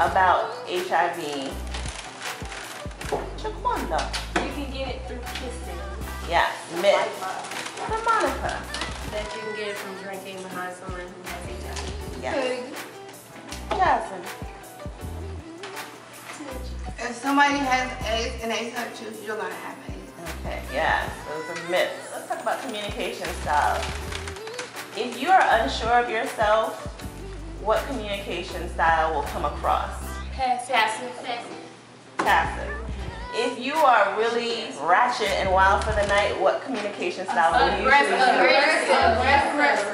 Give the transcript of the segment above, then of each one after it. about HIV. Jaquanda. You can get it through kissing. Yeah, myth. Ramonica. That you can get it from drinking behind someone who has HIV. Yeah. Good. Jasmine. If somebody has AIDS and they touch you, you're going to have AIDS. Okay, yeah, those are myths. Let's talk about communication styles. If you are unsure of yourself, what communication style will come across? Passive. Passive. If you are really ratchet and wild for the night, what communication style will you use? Aggressive.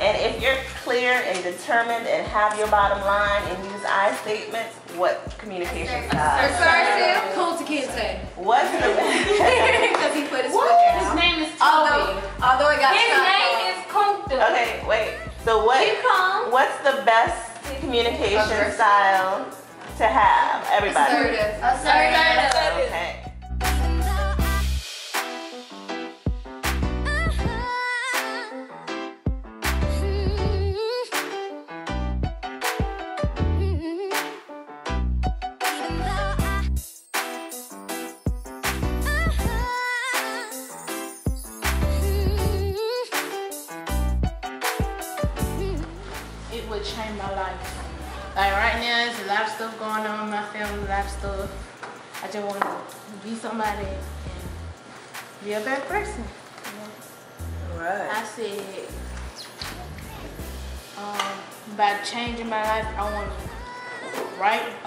And if you're clear and determined and have your bottom line and use I statements, what communication style? Assertive. Culticated. What's the because he put his foot down. His name is Toby. Although it got his name is Compton. Okay, wait. So what's the best communication style to have? Everybody. Assertive. Okay. Change my life. Like right now, there's a lot of stuff going on in my family, a lot of stuff. I just want to be somebody and be a better person. You know? Right. I said, by changing my life, I want to write a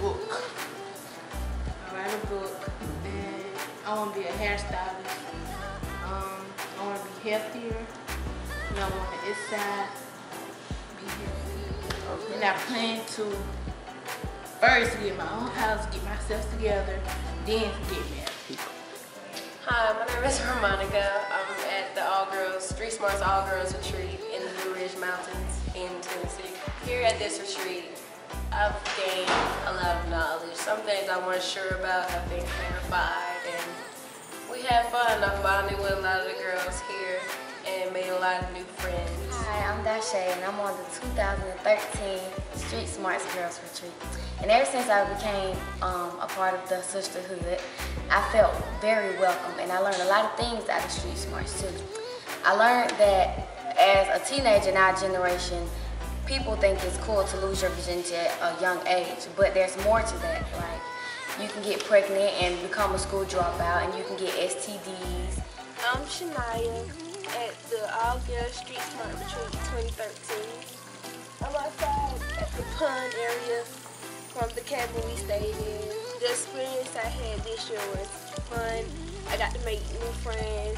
book. I write a book, and I want to be a hairstylist. I want to be healthier. And I want to inside. And I plan to first get my own house, get myself together, then get married. Hi, my name is Ramonica. I'm at the all-girls, Street Smarts All-Girls Retreat in the Blue Ridge Mountains in Tennessee. Here at this retreat, I've gained a lot of knowledge. Some things I wasn't sure about have been clarified, and we had fun. I'm bonding with a lot of the girls here and made a lot of new friends. Hi, I'm Dashay, and I'm on the 2013 Street Smarts Girls Retreat. And ever since I became a part of the sisterhood, I felt very welcome, and I learned a lot of things out of Street Smarts too. I learned that as a teenager in our generation, people think it's cool to lose your virginity at a young age, but there's more to that. Like, you can get pregnant and become a school dropout, and you can get STDs. I'm Shania. At the All Girls Street Smart Retreat 2013. I'm outside at the pun area from the cabin we stayed in. The experience I had this year was fun. I got to make new friends.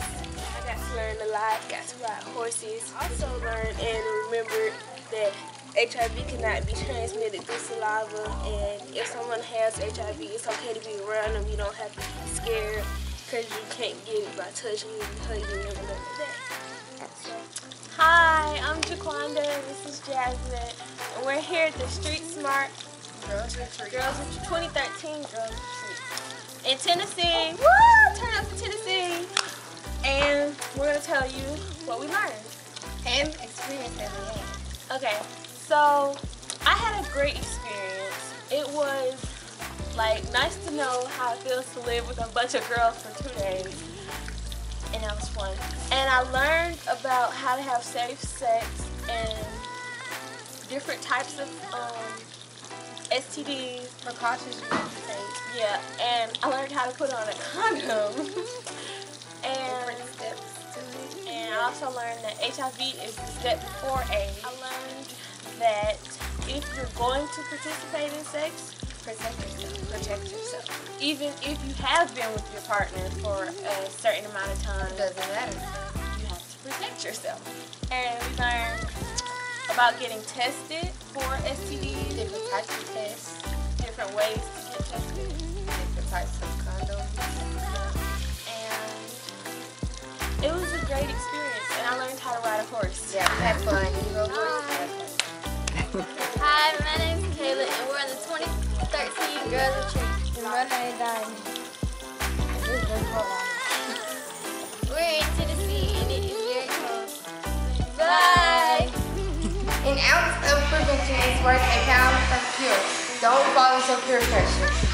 I got to learn a lot. Got to ride horses. Also learned and remembered that HIV cannot be transmitted through saliva. And if someone has HIV, it's okay to be around them. You don't have to be scared. Because you can't get it by touching it and hugging it and that. Hi, I'm Jaquanda and this is Jasmine. And we're here at the Street Smart Girls Retreat 2013 Girls Retreat in Tennessee. Woo! Turn up to Tennessee. And we're going to tell you what we learned and experience that we had. Okay, so I had a great experience. It was like, nice to know how it feels to live with a bunch of girls for 2 days. And that was fun. And I learned about how to have safe sex and different types of STDs. Precautions you have to take. Yeah, and I learned how to put on a condom. And steps to it. And I also learned that HIV is the step before AIDS. I learned that if you're going to participate in sex, protect yourself. Even if you have been with your partner for a certain amount of time, it doesn't matter. You have to protect yourself. And we learned about getting tested for STDs, different types of tests, different ways to get tested, different types of condoms. And it was a great experience. And I learned how to ride a horse. Yeah, have fun. You rode horses. Hi, my name is Kayla, and we're on the 2013 Girls Retreat. And my name is Jasmine. We're in Tennessee, and it is very cold. Bye! an ounce of prevention is worth a pound of cure. Don't fall into peer pressure.